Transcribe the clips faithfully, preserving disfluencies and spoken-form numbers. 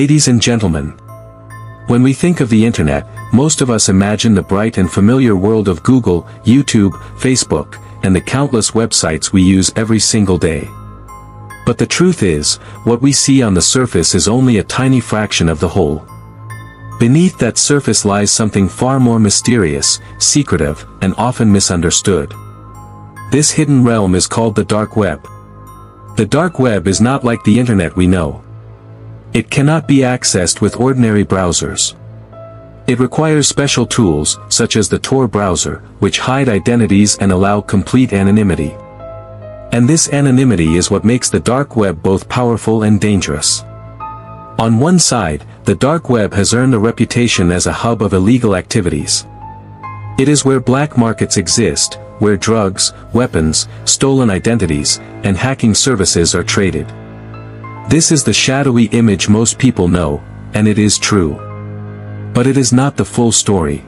Ladies and gentlemen, when we think of the internet, most of us imagine the bright and familiar world of Google, YouTube, Facebook, and the countless websites we use every single day. But the truth is, what we see on the surface is only a tiny fraction of the whole. Beneath that surface lies something far more mysterious, secretive, and often misunderstood. This hidden realm is called the dark web. The dark web is not like the internet we know. It cannot be accessed with ordinary browsers. It requires special tools, such as the Tor browser, which hide identities and allow complete anonymity. And this anonymity is what makes the dark web both powerful and dangerous. On one side, the dark web has earned a reputation as a hub of illegal activities. It is where black markets exist, where drugs, weapons, stolen identities, and hacking services are traded. This is the shadowy image most people know, and it is true. But it is not the full story.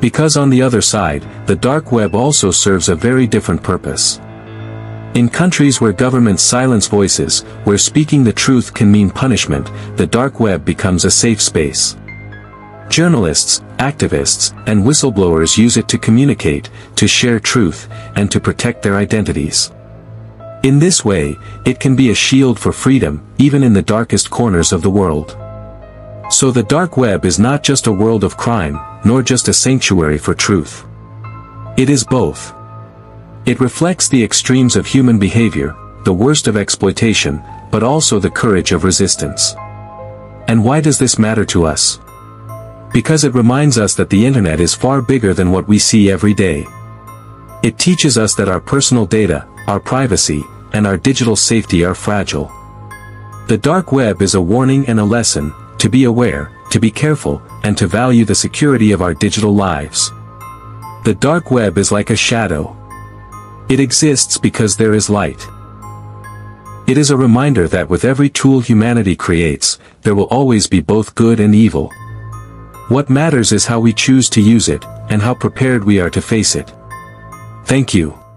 Because on the other side, the dark web also serves a very different purpose. In countries where governments silence voices, where speaking the truth can mean punishment, the dark web becomes a safe space. Journalists, activists, and whistleblowers use it to communicate, to share truth, and to protect their identities. In this way, it can be a shield for freedom, even in the darkest corners of the world. So the dark web is not just a world of crime, nor just a sanctuary for truth. It is both. It reflects the extremes of human behavior, the worst of exploitation, but also the courage of resistance. And why does this matter to us? Because it reminds us that the internet is far bigger than what we see every day. It teaches us that our personal data, our privacy, and our digital safety are fragile. The dark web is a warning and a lesson, to be aware, to be careful, and to value the security of our digital lives. The dark web is like a shadow. It exists because there is light. It is a reminder that with every tool humanity creates, there will always be both good and evil. What matters is how we choose to use it, and how prepared we are to face it. Thank you.